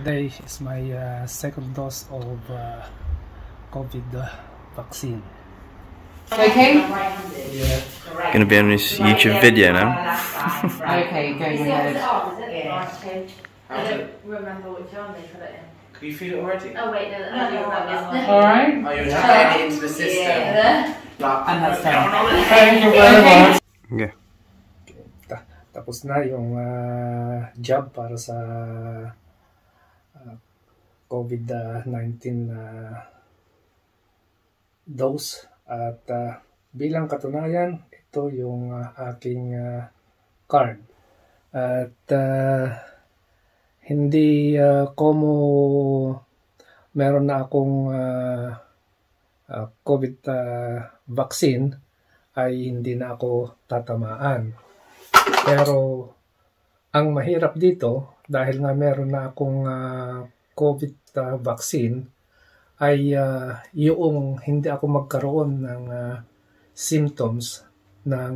Today is my second dose of COVID vaccine. Okay. Yeah. Gonna be on this YouTube video now. Okay, go ahead. I don't remember which arm they put it in. Can you feel it already? Oh wait, no, that's the other one. All right. Oh, you're tapping into the system. Yeah. And that's done. Thank you very much. Okay. Tapos na yung job para sa COVID-19 dose at bilang katunayan ito yung aking card at hindi como meron na akong COVID vaccine ay hindi na ako tatamaan. Pero ang mahirap dito dahil nga meron na akong COVID vaccine ay yung hindi ako magkaroon ng symptoms ng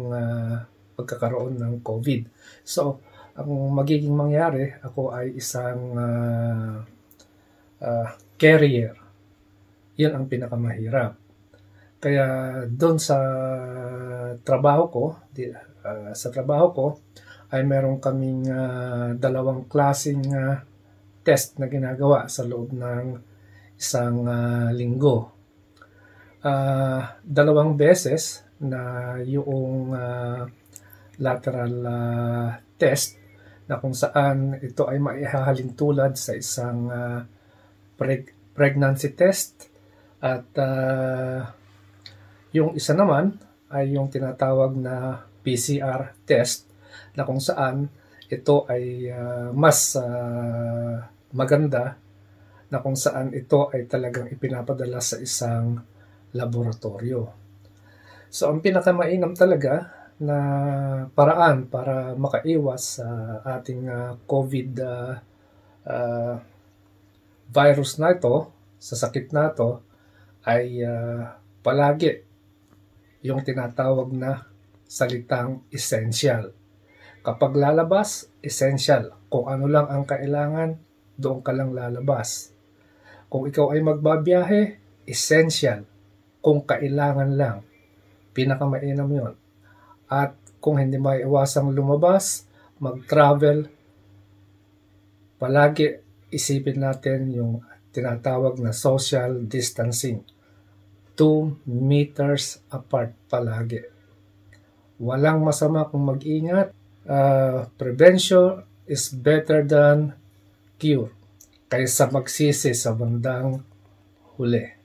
pagkakaroon ng COVID. So, ang magiging mangyari, ako ay isang carrier. Yun ang pinakamahirap. Kaya doon sa trabaho ko, ay meron kaming dalawang klaseng test na ginagawa sa loob ng isang linggo. Dalawang beses na yung lateral test na kung saan ito ay maihahalin tulad sa isang pregnancy test at yung isa naman ay yung tinatawag na PCR test na kung saan ito ay mas maganda na kung saan ito ay talagang ipinapadala sa isang laboratorio. So ang pinakamainam talaga na paraan para makaiwas sa ating COVID virus na ito, sa sakit na ito, ay palagi yung tinatawag na salitang essential. Kapag lalabas, essential. Kung ano lang ang kailangan, doon ka lang lalabas. Kung ikaw ay magbabiyahe, essential. Kung kailangan lang. Pinakamainam yun. At kung hindi maiiwasang lumabas, mag-travel, palagi isipin natin yung tinatawag na social distancing. 2 meters apart palagi. Walang masama kung mag-ingat. Prevention is better than cure kaysa magsisi sa bandang huli.